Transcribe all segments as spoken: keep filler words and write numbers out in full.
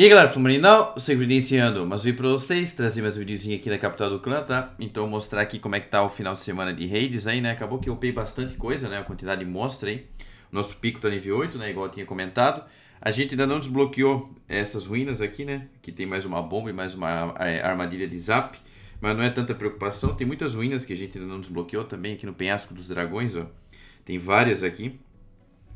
E aí galera, eu sou o Marinaul, sempre iniciando, mas vim pra vocês trazer mais um videozinho aqui da capital do clã, tá? Então mostrar aqui como é que tá o final de semana de raids aí, né? Acabou que eu upei bastante coisa, né? A quantidade de monstra aí. O nosso pico tá nível oito, né? Igual eu tinha comentado. A gente ainda não desbloqueou essas ruínas aqui, né? Que tem mais uma bomba e mais uma armadilha de zap. Mas não é tanta preocupação. Tem muitas ruínas que a gente ainda não desbloqueou também aqui no penhasco dos dragões, ó. Tem várias aqui.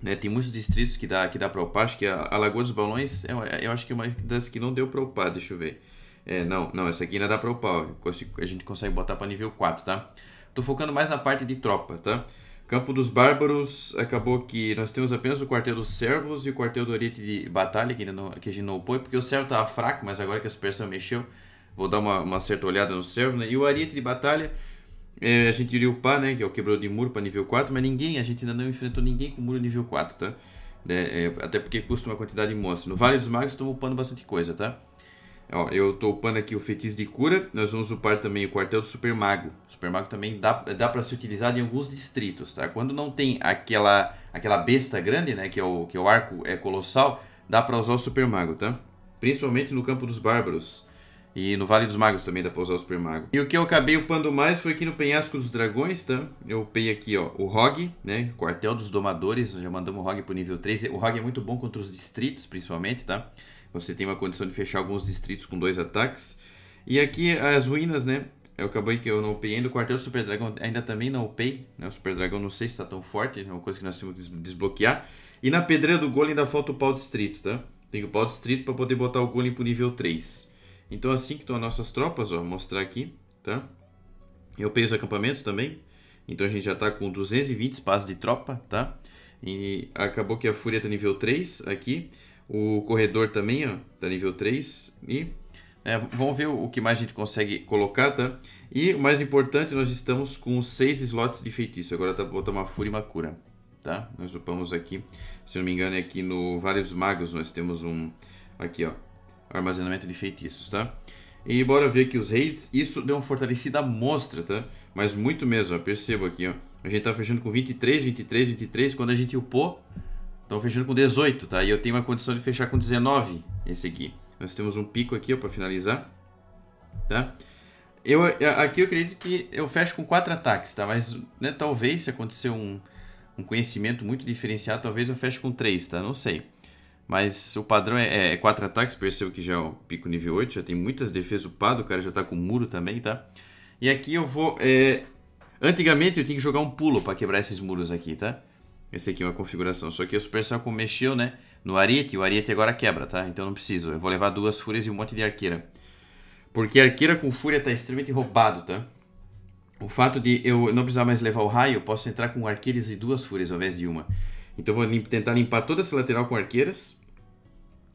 Né, tem muitos distritos que dá, que dá pra upar. Acho que a, a Lagoa dos Balões, eu, eu acho que é uma das que não deu pra upar, deixa eu ver. É, não, não, essa aqui ainda dá pra upar, a gente consegue botar pra nível quatro, tá? Tô focando mais na parte de tropa, tá? Campo dos Bárbaros, acabou que nós temos apenas o Quartel dos Servos e o Quartel do Oriente de Batalha, que, ainda não, que a gente não upou, porque o Servo tava fraco, mas agora que a Supercell mexeu, vou dar uma, uma certa olhada no Servo, né? E o Oriente de Batalha... É, a gente iria upar, né, que é o quebrou de muro para nível quatro, mas ninguém, a gente ainda não enfrentou ninguém com muro nível quatro, tá? É, é, até porque custa uma quantidade de monstros. No Vale dos Magos estamos upando bastante coisa, tá? Ó, eu tô upando aqui o Feitiço de Cura, nós vamos upar também o Quartel do Super Mago. O Super Mago também dá, dá para ser utilizado em alguns distritos, tá? Quando não tem aquela, aquela besta grande, né, que é o, que é o arco é colossal, dá para usar o Super Mago, tá? Principalmente no Campo dos Bárbaros. E no Vale dos Magos também dá pra usar o Super Mago. E o que eu acabei upando mais foi aqui no Penhasco dos Dragões, tá? Eu upei aqui, ó, o Rogue, né? Quartel dos Domadores, já mandamos o Rogue pro nível três. O Rogue é muito bom contra os distritos, principalmente, tá? Você tem uma condição de fechar alguns distritos com dois ataques. E aqui as ruínas, né? Eu acabei que eu não upei ainda. O Quartel do Super Dragão ainda também não upei, né? O Super Dragão não sei se tá tão forte, é uma coisa que nós temos que desbloquear. E na Pedreira do Golem ainda falta o Pau Distrito, tá? Tem o Pau Distrito pra poder botar o Golem pro nível três. Então assim que estão as nossas tropas, ó, vou mostrar aqui, tá? Eu peguei os acampamentos também, então a gente já tá com duzentos e vinte espaços de tropa, tá? E acabou que a Fúria tá nível três aqui, o Corredor também, ó, tá nível três e... É, vamos ver o que mais a gente consegue colocar, tá? E o mais importante, nós estamos com seis slots de feitiço, agora tá, vou botar uma Fúria e uma Cura, tá? Nós upamos aqui, se não me engano é aqui no Vale dos Magos, nós temos um... Aqui, ó. Armazenamento de feitiços, tá? E bora ver aqui os raids. Isso deu uma fortalecida monstra, tá? Mas muito mesmo, ó. Percebo aqui, ó. A gente tá fechando com vinte e três, vinte e três, vinte e três. Quando a gente upou, estão fechando com dezoito, tá? E eu tenho uma condição de fechar com dezenove, esse aqui. Nós temos um pico aqui, ó, pra finalizar. Tá? Eu, aqui eu acredito que eu fecho com quatro ataques, tá? Mas, né, talvez se acontecer um, um conhecimento muito diferenciado, talvez eu feche com três, tá? Não sei. Mas o padrão é, é, é quatro ataques, percebo que já é o pico nível oito, já tem muitas defesas upado, o cara já tá com muro também, tá? E aqui eu vou... É... Antigamente eu tinha que jogar um pulo pra quebrar esses muros aqui, tá? Essa aqui é uma configuração, só que o Supercell como mexeu, né? No ariete, o ariete agora quebra, tá? Então não preciso, eu vou levar duas fúrias e um monte de arqueira. Porque arqueira com fúria tá extremamente roubado, tá? O fato de eu não precisar mais levar o raio, eu posso entrar com arqueiras e duas fúrias ao invés de uma. Então vou limp- tentar limpar toda essa lateral com arqueiras.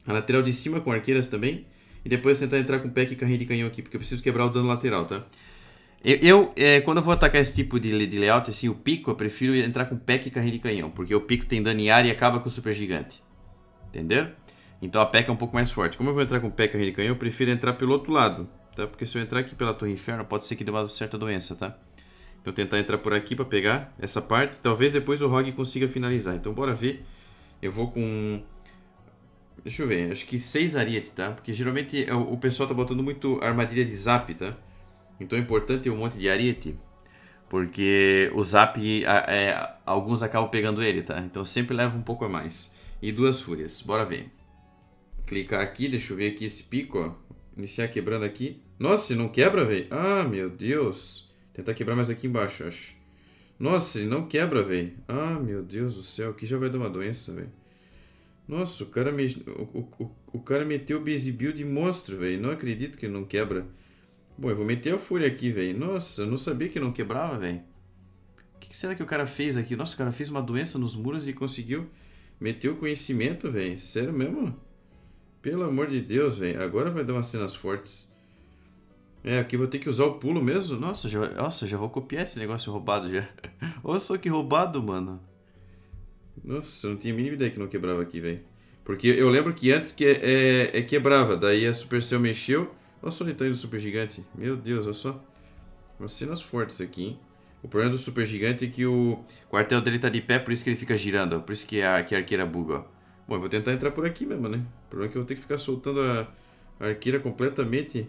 A lateral de cima com arqueiras também. E depois tentar entrar com pack e carrinho de canhão aqui, porque eu preciso quebrar o dano lateral, tá? Eu, eu é, quando eu vou atacar esse tipo de, de layout, assim, o pico, eu prefiro entrar com pack e carrinho de canhão. Porque o pico tem dano em área e acaba com o super gigante. Entendeu? Então a pack é um pouco mais forte. Como eu vou entrar com pack e carrinho de canhão, eu prefiro entrar pelo outro lado, tá? Porque se eu entrar aqui pela Torre Inferno, pode ser que dê uma certa doença, tá? Então tentar entrar por aqui para pegar essa parte. Talvez depois o Rogue consiga finalizar. Então bora ver. Eu vou com... Deixa eu ver. Acho que seis ariete, tá? Porque geralmente o pessoal tá botando muito armadilha de zap, tá? Então é importante ter um monte de ariete. Porque o zap, é, alguns acabam pegando ele, tá? Então sempre leva um pouco a mais. E duas fúrias. Bora ver. Clicar aqui. Deixa eu ver aqui esse pico, ó. Iniciar quebrando aqui. Nossa, não quebra, velho. Ah, meu Deus. Tentar quebrar mais aqui embaixo, eu acho. Nossa, ele não quebra, velho. Ah, meu Deus do céu. Aqui já vai dar uma doença, velho. Nossa, o cara, me... o, o, o cara meteu o busy build de monstro, velho. Não acredito que ele não quebra. Bom, eu vou meter a fúria aqui, velho. Nossa, eu não sabia que não quebrava, velho. O que, que será que o cara fez aqui? Nossa, o cara fez uma doença nos muros e conseguiu meter o conhecimento, velho. Sério mesmo? Pelo amor de Deus, velho. Agora vai dar umas cenas fortes. É, aqui vou ter que usar o pulo mesmo. Nossa, já, nossa, já vou copiar esse negócio roubado já. Olha só que roubado, mano. Nossa, eu não tinha a mínima ideia que não quebrava aqui, velho. Porque eu lembro que antes que é, é quebrava, daí a Supercell mexeu. Olha só o detalhe do Super Gigante. Meu Deus, olha só. Umas cenas fortes aqui, hein. O problema do Super Gigante é que o quartel dele tá de pé, por isso que ele fica girando, ó. Por isso que a, que a arqueira buga, ó. Bom, eu vou tentar entrar por aqui mesmo, né? O problema é que eu vou ter que ficar soltando a, a arqueira completamente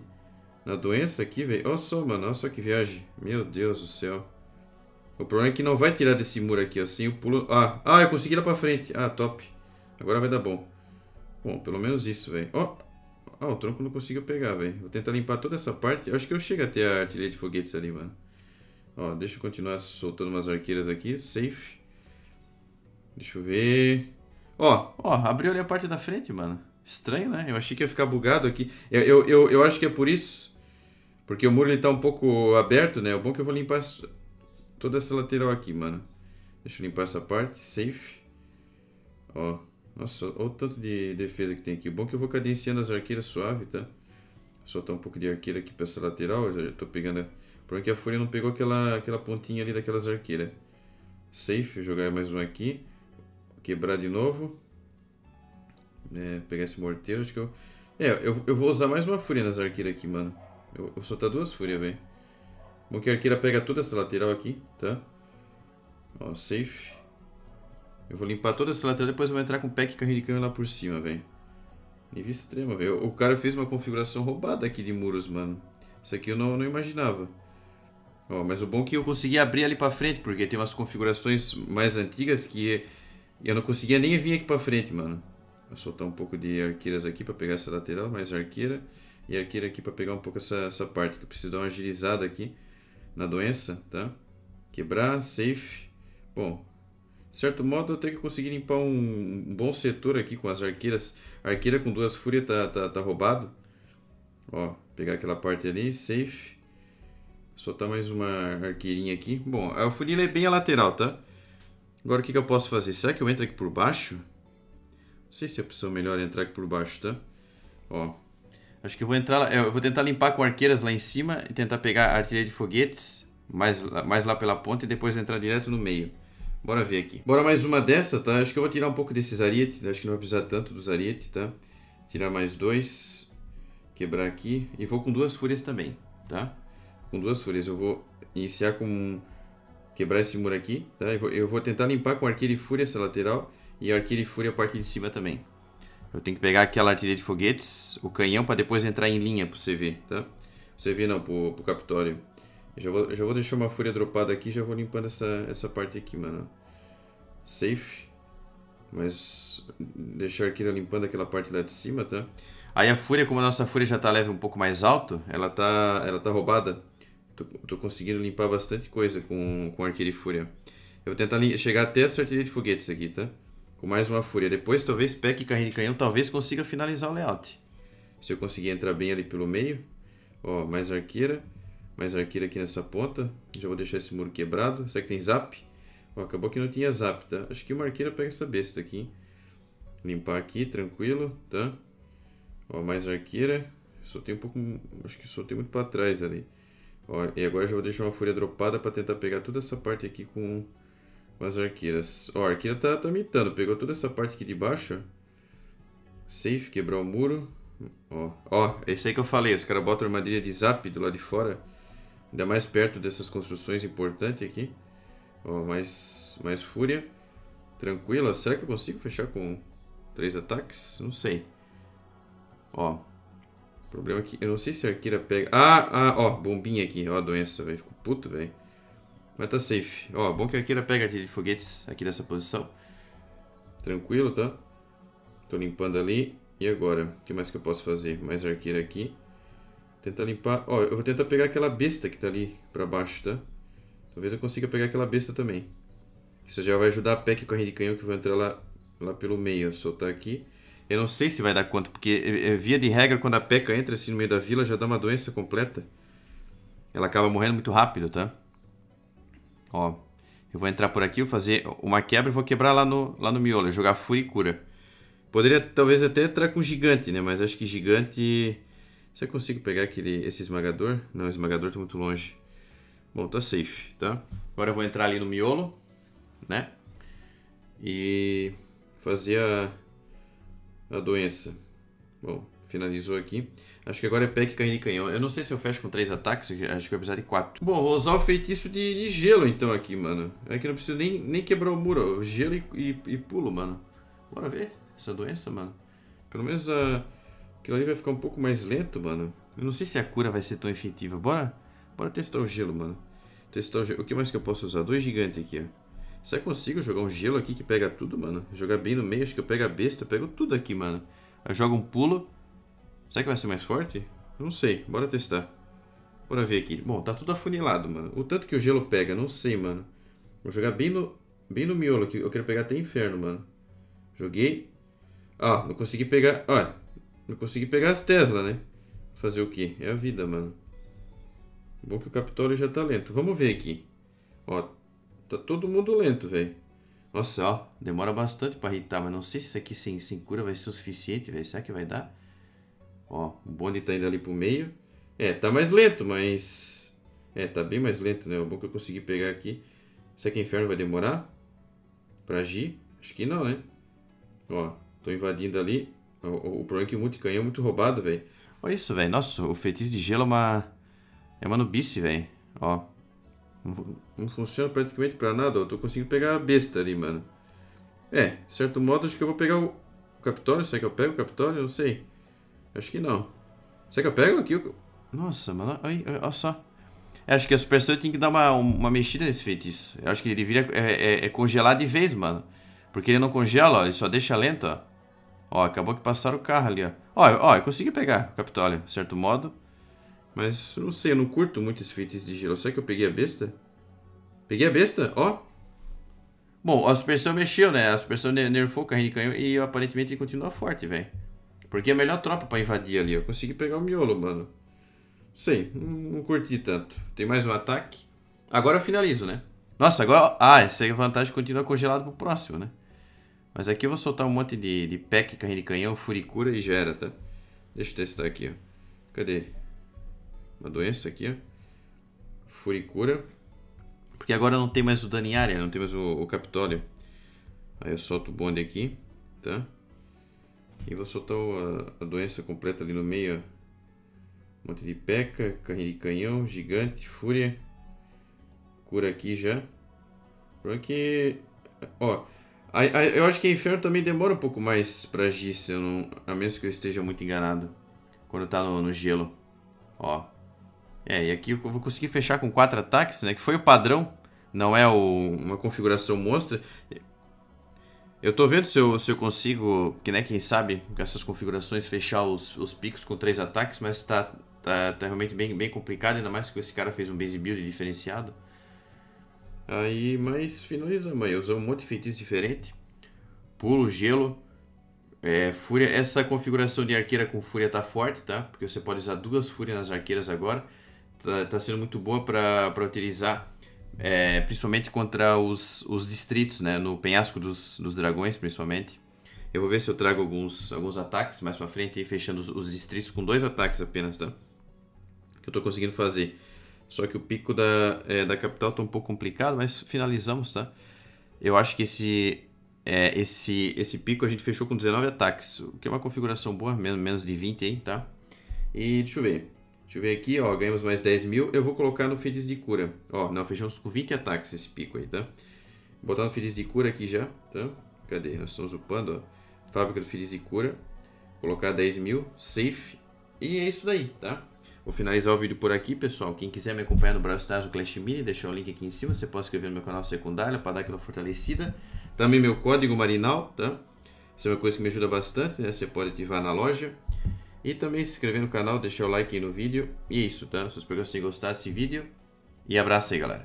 na doença aqui, velho. Olha só, mano. Olha só que viagem. Meu Deus do céu. O problema é que não vai tirar desse muro aqui, ó. Assim eu pulo... Ah, ah, eu consegui ir lá pra frente. Ah, top. Agora vai dar bom. Bom, pelo menos isso, velho. Ó. Ah, o tronco não conseguiu pegar, velho. Vou tentar limpar toda essa parte. Eu acho que eu chego até a artilharia de foguetes ali, mano. Ó, deixa eu continuar soltando umas arqueiras aqui. Safe. Deixa eu ver... Ó, ó, abriu ali a parte da frente, mano. Estranho, né? Eu achei que ia ficar bugado aqui. Eu, eu, eu, eu acho que é por isso. Porque o muro, ele tá um pouco aberto, né? O bom é que eu vou limpar toda essa lateral aqui, mano. Deixa eu limpar essa parte. Safe. Ó. Nossa, olha o tanto de defesa que tem aqui. O bom é que eu vou cadenciando as arqueiras suave, tá? Vou soltar um pouco de arqueira aqui pra essa lateral. Eu já tô pegando... A... Porque a fúria não pegou aquela, aquela pontinha ali daquelas arqueiras. Safe. Vou jogar mais um aqui. Quebrar de novo. É, pegar esse morteiro, acho que eu... É, eu, eu vou usar mais uma fúria nas arqueiras aqui, mano. Eu, eu vou soltar duas fúrias, velho. Bom que a arqueira pega toda essa lateral aqui, tá? Ó, safe. Eu vou limpar toda essa lateral, depois eu vou entrar com o pack carrinho de cano lá por cima, velho. Nível extremo, velho. O cara fez uma configuração roubada aqui de muros, mano. Isso aqui eu não, não imaginava. Ó, mas o bom é que eu consegui abrir ali pra frente, porque tem umas configurações mais antigas que... Eu não conseguia nem vir aqui pra frente, mano. Vou soltar um pouco de arqueiras aqui pra pegar essa lateral, mais arqueira. E arqueira aqui pra pegar um pouco essa, essa parte, que eu preciso dar uma agilizada aqui na doença, tá? Quebrar, safe. Bom, de certo modo eu tenho que conseguir limpar um, um bom setor aqui com as arqueiras. A arqueira com duas fúrias tá, tá, tá roubado. Ó, pegar aquela parte ali, safe. Soltar mais uma arqueirinha aqui. Bom, a funila é bem a lateral, tá? Agora o que, que eu posso fazer? Será que eu entro aqui por baixo? Não sei se é a opção melhor entrar aqui por baixo, tá? Ó, acho que eu vou entrar... Eu vou tentar limpar com arqueiras lá em cima e tentar pegar a artilharia de foguetes mais, mais lá pela ponta e depois entrar direto no meio. Bora ver aqui. Bora mais uma dessa, tá? Acho que eu vou tirar um pouco desses arietes. Acho que não vai precisar tanto dos arietes, tá? Tirar mais dois. Quebrar aqui. E vou com duas fúrias também, tá? Com duas fúrias. Eu vou iniciar com... Quebrar esse muro aqui, tá? Eu vou, eu vou tentar limpar com arqueira e fúria essa lateral. E arqueira e fúria a parte de cima também. Eu tenho que pegar aquela artilharia de foguetes, o canhão, pra depois entrar em linha pro C V, tá? C V não, pro, pro Captório. Eu já vou, eu já vou deixar uma fúria dropada aqui e já vou limpando essa, essa parte aqui, mano. Safe. Mas deixar a arqueira limpando aquela parte lá de cima, tá? Aí a fúria, como a nossa fúria já tá leve um pouco mais alto, ela tá, ela tá roubada. Tô, tô conseguindo limpar bastante coisa com, com arqueira e fúria. Eu vou tentar chegar até essa artilharia de foguetes aqui, tá? Com mais uma fúria. Depois, talvez, pack e carrinho de canhão, talvez consiga finalizar o layout. Se eu conseguir entrar bem ali pelo meio. Ó, mais arqueira. Mais arqueira aqui nessa ponta. Já vou deixar esse muro quebrado. Será que tem zap? Ó, acabou que não tinha zap, tá? Acho que uma arqueira pega essa besta aqui. Limpar aqui, tranquilo, tá? Ó, mais arqueira. Soltei um pouco... Acho que soltei muito pra trás ali. Ó, e agora eu já vou deixar uma fúria dropada para tentar pegar toda essa parte aqui com, com as arqueiras. Ó, a arqueira tá, tá mitando. Pegou toda essa parte aqui de baixo. Safe, quebrar o muro. Ó, ó, é isso aí que eu falei. Os caras botam armadilha de zap do lado de fora. Ainda mais perto dessas construções importantes aqui. Ó, mais, mais fúria. Tranquila. Será que eu consigo fechar com três ataques? Não sei. Ó. O problema é que eu não sei se a arqueira pega... Ah, ah, ó, bombinha aqui. Ó, a doença, velho. Fico puto, velho. Mas tá safe. Ó, bom que a arqueira pega de foguetes aqui dessa posição. Tranquilo, tá? Tô limpando ali. E agora? O que mais que eu posso fazer? Mais arqueira aqui. Tentar limpar... Ó, eu vou tentar pegar aquela besta que tá ali pra baixo, tá? Talvez eu consiga pegar aquela besta também. Isso já vai ajudar a pack com a rede de canhão que vai entrar lá, lá pelo meio. Soltar aqui. Eu não sei se vai dar conta, porque via de regra, quando a P E C A entra assim no meio da vila, já dá uma doença completa. Ela acaba morrendo muito rápido, tá? Ó, eu vou entrar por aqui, vou fazer uma quebra e vou quebrar lá no, lá no miolo, jogar fúria e cura. Poderia talvez até entrar com gigante, né? Mas acho que gigante... Se eu consigo pegar aquele, esse esmagador? Não, o esmagador tá muito longe. Bom, tá safe, tá? Agora eu vou entrar ali no miolo, né? E fazer a... A doença. Bom, finalizou aqui. Acho que agora é pack carrinho de canhão. Eu não sei se eu fecho com três ataques. Acho que vai precisar de quatro. Bom, vou usar o feitiço de, de gelo então aqui, mano. É que não preciso nem, nem quebrar o muro. Ó. Gelo e, e, e pulo, mano. Bora ver. essa doença, mano. Pelo menos uh, aquilo ali vai ficar um pouco mais lento, mano. Eu não sei se a cura vai ser tão efetiva. Bora, bora testar o gelo, mano. Testar o gelo. O que mais que eu posso usar? Dois gigantes aqui, ó. Será que eu consigo jogar um gelo aqui que pega tudo, mano? Jogar bem no meio, acho que eu pego a besta, pego tudo aqui, mano. Aí joga um pulo. Será que vai ser mais forte? Não sei, bora testar. Bora ver aqui. Bom, tá tudo afunilado, mano. O tanto que o gelo pega, não sei, mano. Vou jogar bem no, bem no miolo aqui. Eu quero pegar até inferno, mano. Joguei. Ó, não consegui pegar... Ó, não consegui pegar as Tesla, né? Fazer o quê? É a vida, mano. Bom que o Capitólio já tá lento. Vamos ver aqui. Ó, tá todo mundo lento, velho. Nossa, ó, demora bastante pra irritar, mas não sei se isso aqui sem, sem cura vai ser o suficiente, velho. Será que vai dar? Ó, o bonde tá indo ali pro meio. É, tá mais lento, mas... É, tá bem mais lento, né? O bom que eu consegui pegar aqui. Será que o inferno vai demorar pra agir? Acho que não, né? Ó, tô invadindo ali. O, o, o problema é que o multicanhão é muito roubado, velho. Olha isso, velho. Nossa, o feitiço de gelo é uma... É uma nubice, velho. Ó. Não, não funciona praticamente pra nada. Eu tô conseguindo pegar a besta ali, mano. É, de certo modo, acho que eu vou pegar o... O Capitólio. Será que eu pego o Capitólio? Não sei. Acho que não. Será que eu pego aqui o... Nossa, mano, olha só. Eu acho que a Supercell tem que dar uma, uma mexida nesse feitiço. Eu acho que ele deveria é, é, é congelar de vez, mano. Porque ele não congela, ó, ele só deixa lento, ó. Ó, acabou que passaram o carro ali, ó. Ó, ó, eu consegui pegar o Capitólio, de certo modo. Mas, não sei, eu não curto muito esse feitiço de gelo. Será que eu peguei a besta? Peguei a besta, ó. Bom, a Supercell mexeu, né? A Supercell nerfou o carrinho de canhão e aparentemente ele continua forte, velho. Porque é a melhor tropa pra invadir ali, ó. Eu consegui pegar o miolo, mano. Sei, não curti tanto. Tem mais um ataque. Agora eu finalizo, né? Nossa, agora... Ah, essa é a vantagem, continua congelado pro próximo, né? Mas aqui eu vou soltar um monte de, de pack, carrinho de canhão, furicura e já era, tá? Deixa eu testar aqui, ó. Cadê? Uma doença aqui, ó. Furicura. Porque agora não tem mais o dano em área, não tem mais o, o Capitólio. Aí eu solto o bonde aqui, tá? E vou soltar o, a, a doença completa ali no meio, ó. Um monte de peca, carrinho de canhão, gigante, fúria. Cura aqui já. Porque... Ó, a, a, eu acho que a inferno também demora um pouco mais pra agir, se eu não, a menos que eu esteja muito enganado. Quando tá no, no gelo. Ó. É, e aqui eu vou conseguir fechar com quatro ataques, né? Que foi o padrão. Não é o, uma configuração monstra. Eu tô vendo se eu, se eu consigo, que, né, quem sabe, com essas configurações, fechar os, os picos com três ataques, mas tá... Tá, tá realmente bem, bem complicado, ainda mais que esse cara fez um base build diferenciado. Aí, mas finalizamos aí. Usamos um monte de feitiço diferente. Pulo, gelo, é, fúria. Essa configuração de arqueira com fúria tá forte, tá? Porque você pode usar duas fúrias nas arqueiras agora. Tá, tá sendo muito boa pra, pra utilizar, é, principalmente contra os, os distritos, né? No penhasco dos, dos dragões, principalmente. Eu vou ver se eu trago alguns, alguns ataques mais pra frente e fechando os, os distritos com dois ataques apenas, tá? Que eu tô conseguindo fazer. Só que o pico da, é, da capital tá um pouco complicado, mas finalizamos, tá? Eu acho que esse, é, esse, esse pico a gente fechou com dezenove ataques, o que é uma configuração boa, menos, menos de vinte aí, tá? E deixa eu ver. Deixa eu ver aqui, ó, ganhamos mais dez mil, eu vou colocar no feitiço de cura. Ó, não, fechamos com vinte ataques esse pico aí, tá? Vou botar no feitiço de cura aqui já, tá? Cadê? Nós estamos upando, ó. Fábrica do feitiço de cura. Colocar dez mil, safe. E é isso daí, tá? Vou finalizar o vídeo por aqui, pessoal. Quem quiser me acompanhar no Brawl Stars, no Clash Mini, deixar o link aqui em cima. Você pode inscrever no meu canal secundário para dar aquela fortalecida. Também meu código marinaul, tá? Isso é uma coisa que me ajuda bastante, né? Você pode ativar na loja. E também se inscrever no canal, deixar o like aí no vídeo. E é isso, tá? Se vocês gostarem desse vídeo. E abraço aí, galera.